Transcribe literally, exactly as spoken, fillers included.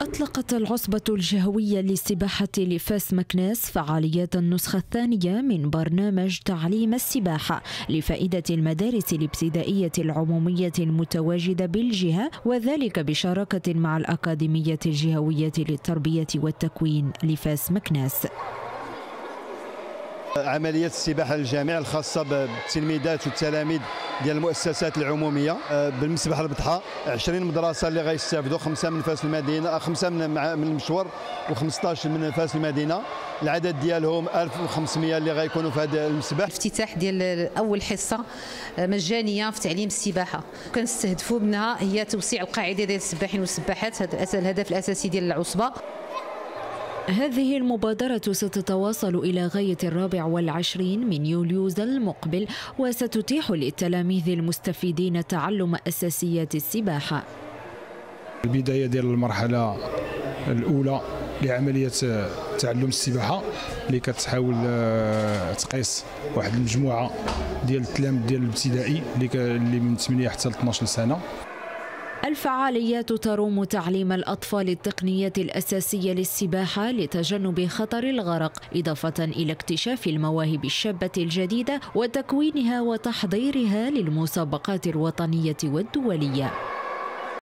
أطلقت العصبة الجهوية للسباحة لفاس مكناس فعاليات النسخة الثانية من برنامج تعليم السباحة لفائدة المدارس الابتدائية العمومية المتواجدة بالجهة، وذلك بشراكة مع الأكاديمية الجهوية للتربية والتكوين لفاس مكناس. عملية السباحة للجميع الخاصة بالتلميذات والتلاميذ ديال المؤسسات العمومية بالمسبح البطحة، عشرين مدرسة اللي غيستافدوا، خمسة من فاس المدينة، خمسة من المشور وخمسطاش من فاس المدينة. العدد ديالهم ألف وخمسمائة اللي غيكونوا في هذا المسبح. الافتتاح ديال اول حصة مجانية في تعليم السباحة كنستهدفوا منها هي توسيع القاعدة ديال السباحين والسباحات، هذا الهدف الأساسي ديال العصبة. هذه المبادرة ستتواصل إلى غاية الرابع والعشرين من يوليوز المقبل، وستتيح للتلاميذ المستفيدين تعلم أساسيات السباحة. البداية ديال المرحلة الأولى لعملية تعلم السباحة اللي كتحاول تقيس واحد المجموعة ديال التلاميذ ديال الابتدائي اللي من ثمانية حتى اثناش سنة. الفعاليات تروم تعليم الأطفال التقنية الأساسية للسباحة لتجنب خطر الغرق، إضافة إلى اكتشاف المواهب الشابة الجديدة وتكوينها وتحضيرها للمسابقات الوطنية والدولية.